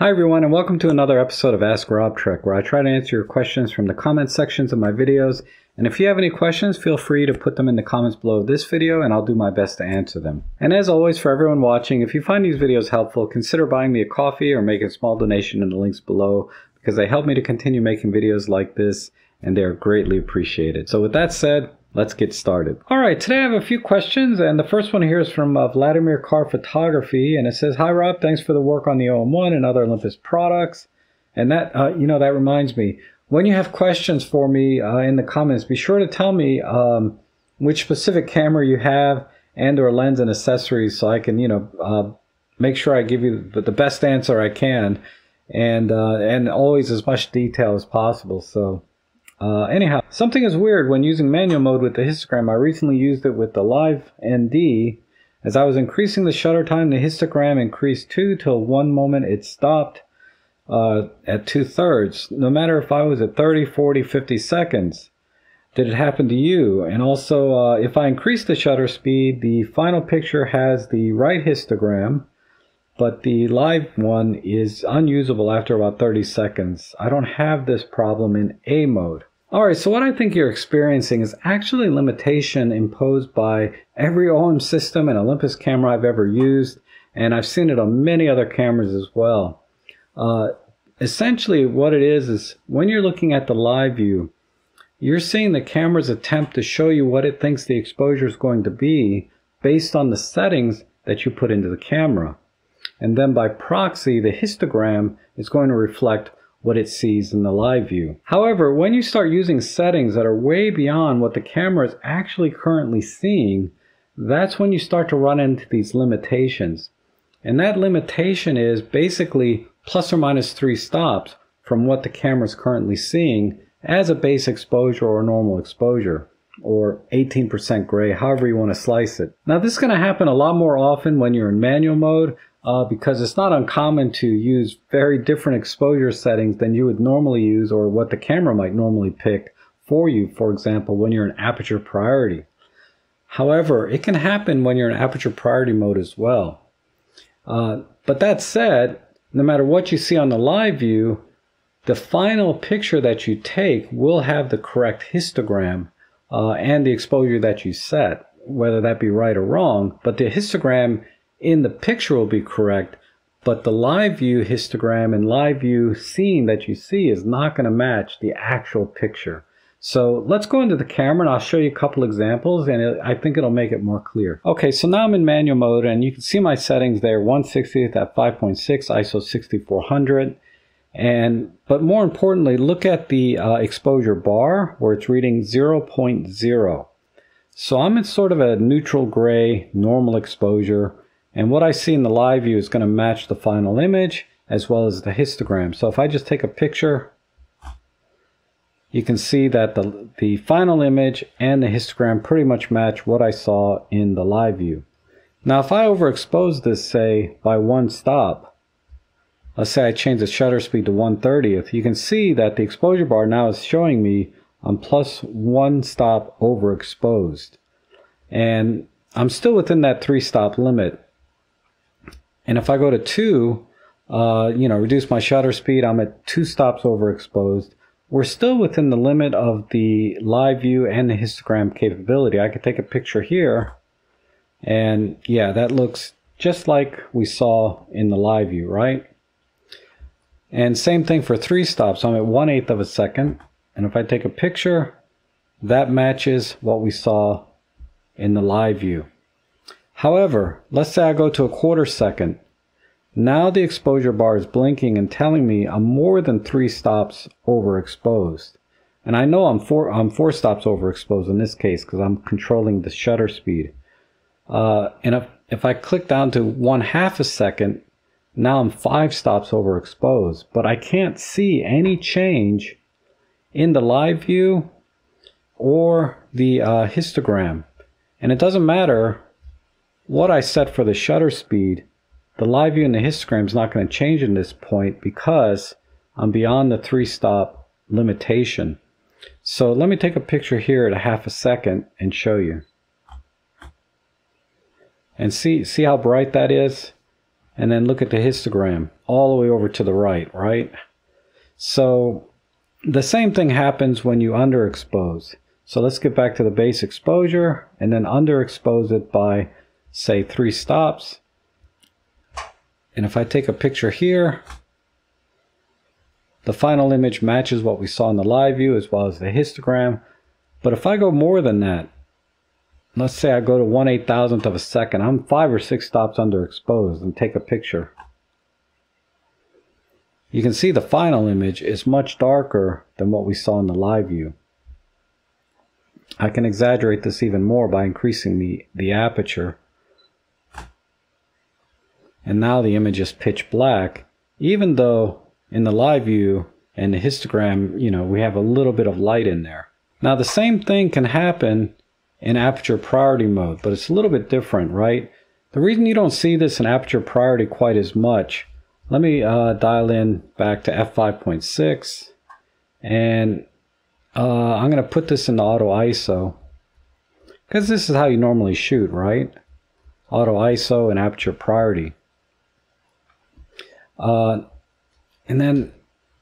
Hi everyone, and welcome to another episode of Ask Rob Trek, where I try to answer your questions from the comment sections of my videos. And if you have any questions, feel free to put them in the comments below this video and I'll do my best to answer them. And as always, for everyone watching, if you find these videos helpful, consider buying me a coffee or making a small donation in the links below, because they help me to continue making videos like this and they are greatly appreciated. So with that said, let's get started. All right, today I have a few questions, and the first one here is from Vladimir Kar Photography, and it says, "Hi Rob, thanks for the work on the OM-1 and other Olympus products." And that, that reminds me, when you have questions for me in the comments, be sure to tell me which specific camera you have and or lens and accessories, so I can, make sure I give you the best answer I can, and always as much detail as possible. So. Anyhow, something is weird when using manual mode with the histogram. I recently used it with the live ND. As I was increasing the shutter time, the histogram increased too, till one moment it stopped at 2/3, no matter if I was at 30, 40, 50 seconds. Did it happen to you? And also, if I increase the shutter speed, the final picture has the right histogram, but the live one is unusable after about 30 seconds. I don't have this problem in A mode. All right, so what I think you're experiencing is actually a limitation imposed by every OM system and Olympus camera I've ever used, and I've seen it on many other cameras as well. Essentially what it is when you're looking at the live view, you're seeing the camera's attempt to show you what it thinks the exposure is going to be based on the settings that you put into the camera. And then by proxy, the histogram is going to reflect what it sees in the live view. However, when you start using settings that are way beyond what the camera is actually currently seeing, that's when you start to run into these limitations. And that limitation is basically plus or minus 3 stops from what the camera is currently seeing as a base exposure or normal exposure, or 18% gray, however you want to slice it. Now, this is going to happen a lot more often when you're in manual mode, because it's not uncommon to use very different exposure settings than you would normally use, or what the camera might normally pick for you, for example, when you're in aperture priority. However, it can happen when you're in aperture priority mode as well. But that said, no matter what you see on the live view, the final picture that you take will have the correct histogram and the exposure that you set, whether that be right or wrong, but the histogram in the picture will be correct, but the live view histogram and live view scene that you see is not going to match the actual picture. So let's go into the camera and I'll show you a couple examples, and I think it'll make it more clear. Okay, so now I'm in manual mode and you can see my settings there, 1/60th at 5.6, ISO 6400. But more importantly, look at the exposure bar where it's reading 0.0. So I'm in sort of a neutral gray, normal exposure. And what I see in the live view is going to match the final image as well as the histogram. So if I just take a picture, you can see that the final image and the histogram pretty much match what I saw in the live view. Now if I overexpose this, say, by 1 stop, let's say I change the shutter speed to 1/30th, you can see that the exposure bar now is showing me I'm plus 1 stop overexposed. And I'm still within that 3 stop limit. And if I go to 2, reduce my shutter speed, I'm at 2 stops overexposed. We're still within the limit of the live view and the histogram capability. I could take a picture here, and yeah, that looks just like we saw in the live view, right? And same thing for 3 stops. I'm at 1/8 of a second. And if I take a picture, that matches what we saw in the live view. However, let's say I go to a 1/4 second. Now the exposure bar is blinking and telling me I'm more than 3 stops overexposed. And I know I'm four stops overexposed in this case because I'm controlling the shutter speed. And if I click down to 1/2 a second, now I'm 5 stops overexposed. But I can't see any change in the live view or the histogram. And it doesn't matter what I set for the shutter speed, the live view and the histogram is not going to change in this point because I'm beyond the 3 stop limitation. So let me take a picture here at 1/2 a second and show you. And see how bright that is? and then look at the histogram all the way over to the right, right? So the same thing happens when you underexpose. So let's get back to the base exposure and then underexpose it by, say, 3 stops. And if I take a picture here, the final image matches what we saw in the live view as well as the histogram. But if I go more than that, let's say I go to 1/8000th of a second, I'm 5 or 6 stops underexposed, and take a picture. You can see the final image is much darker than what we saw in the live view. I can exaggerate this even more by increasing the aperture. And now the image is pitch black, even though in the live view and the histogram, you know, we have a little bit of light in there. Now the same thing can happen in aperture priority mode, but it's a little bit different, right? The reason you don't see this in aperture priority quite as much, let me dial in back to f5.6, and I'm going to put this in auto ISO, because this is how you normally shoot, right? Auto ISO and aperture priority. And then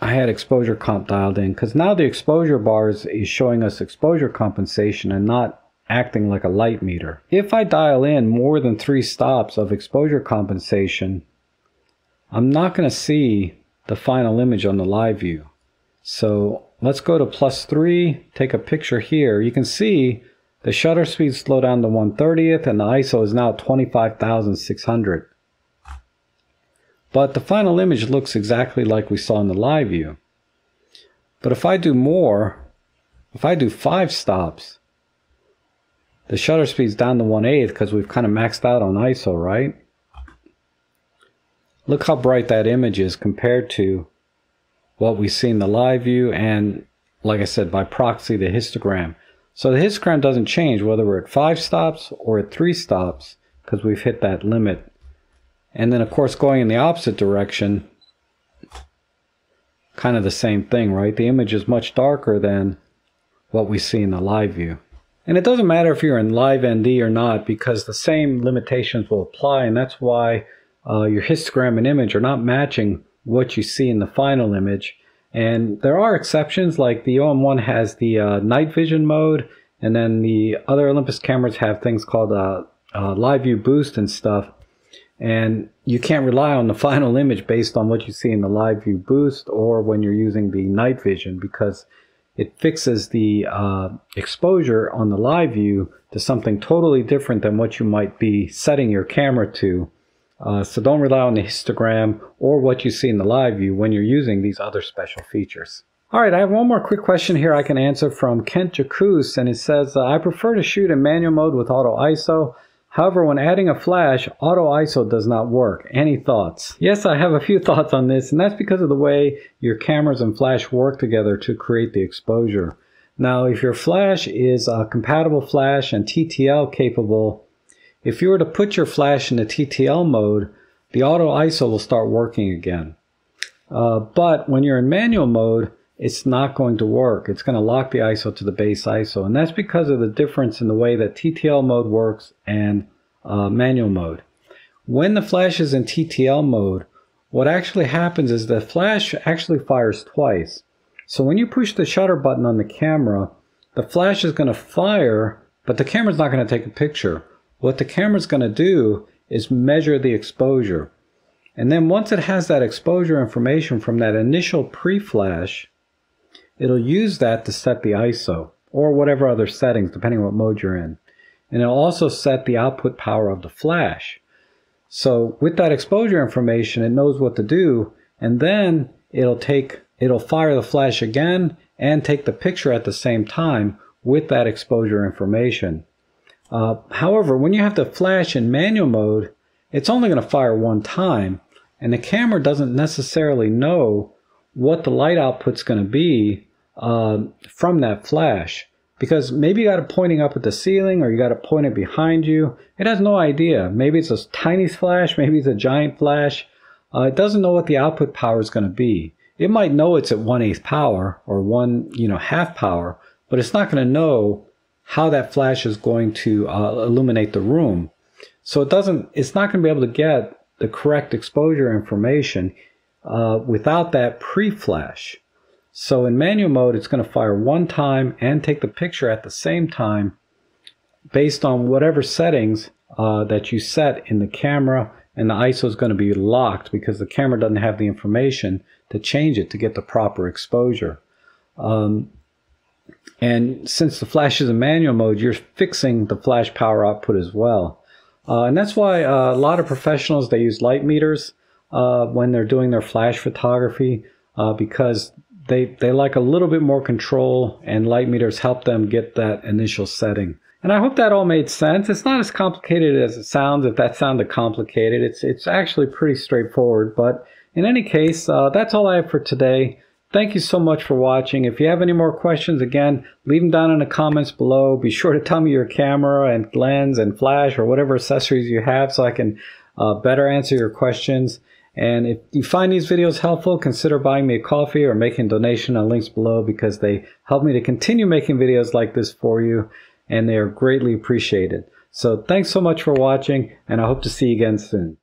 I had exposure comp dialed in, because now the exposure bar is showing us exposure compensation and not acting like a light meter. If I dial in more than 3 stops of exposure compensation, I'm not going to see the final image on the live view. So let's go to +3, take a picture here. You can see the shutter speed slowed down to 1/30th and the ISO is now 25,600. But the final image looks exactly like we saw in the live view. But if I do more, if I do 5 stops, the shutter speed's down to 1/8 because we've kind of maxed out on ISO, right? Look how bright that image is compared to what we see in the live view and, like I said, by proxy, the histogram. So the histogram doesn't change whether we're at 5 stops or at 3 stops because we've hit that limit. And then, of course, going in the opposite direction, kind of the same thing, right? The image is much darker than what we see in the live view. And it doesn't matter if you're in live ND or not, because the same limitations will apply, and that's why your histogram and image are not matching what you see in the final image. And there are exceptions, like the OM-1 has the night vision mode, and then the other Olympus cameras have things called live view boost and stuff. And you can't rely on the final image based on what you see in the live view boost or when you're using the night vision, because it fixes the exposure on the live view to something totally different than what you might be setting your camera to. So don't rely on the histogram or what you see in the live view when you're using these other special features. All right, I have one more quick question here I can answer from Kent Jakusz, and it says, I prefer to shoot in manual mode with auto ISO. However, when adding a flash, auto ISO does not work. Any thoughts? Yes, I have a few thoughts on this, and that's because of the way your cameras and flash work together to create the exposure. Now, if your flash is a compatible flash and TTL capable, if you were to put your flash in the TTL mode, the auto ISO will start working again. But when you're in manual mode, it's not going to work. It's going to lock the ISO to the base ISO, and that's because of the difference in the way that TTL mode works and manual mode. When the flash is in TTL mode, what actually happens is the flash actually fires twice. So when you push the shutter button on the camera, the flash is going to fire, but the camera's not going to take a picture. What the camera's going to do is measure the exposure. And then once it has that exposure information from that initial pre-flash, it'll use that to set the ISO or whatever other settings, depending on what mode you're in. And it'll also set the output power of the flash. So with that exposure information, it knows what to do, and then it'll fire the flash again and take the picture at the same time with that exposure information. However, when you have the flash in manual mode, it's only going to fire one time, and the camera doesn't necessarily know what the light output's going to be from that flash, because maybe you got it pointing up at the ceiling or you got it pointed behind you. It has no idea. Maybe it's a tiny flash, maybe it's a giant flash. It doesn't know what the output power is going to be. It might know it's at 1/8 power or half power, but it's not going to know how that flash is going to illuminate the room. So it's not going to be able to get the correct exposure information without that pre-flash. So in manual mode, it's going to fire one time and take the picture at the same time based on whatever settings that you set in the camera, and the ISO is going to be locked because the camera doesn't have the information to change it to get the proper exposure. And since the flash is in manual mode, you're fixing the flash power output as well. And that's why a lot of professionals, they use light meters when they're doing their flash photography because they like a little bit more control, and light meters help them get that initial setting. And I hope that all made sense. It's not as complicated as it sounds, if that sounded complicated. It's actually pretty straightforward. But in any case, that's all I have for today. Thank you so much for watching. If you have any more questions, again, leave them down in the comments below. Be sure to tell me your camera and lens and flash or whatever accessories you have so I can better answer your questions. And if you find these videos helpful, consider buying me a coffee or making a donation on links below, because they help me to continue making videos like this for you, and they are greatly appreciated. So thanks so much for watching, and I hope to see you again soon.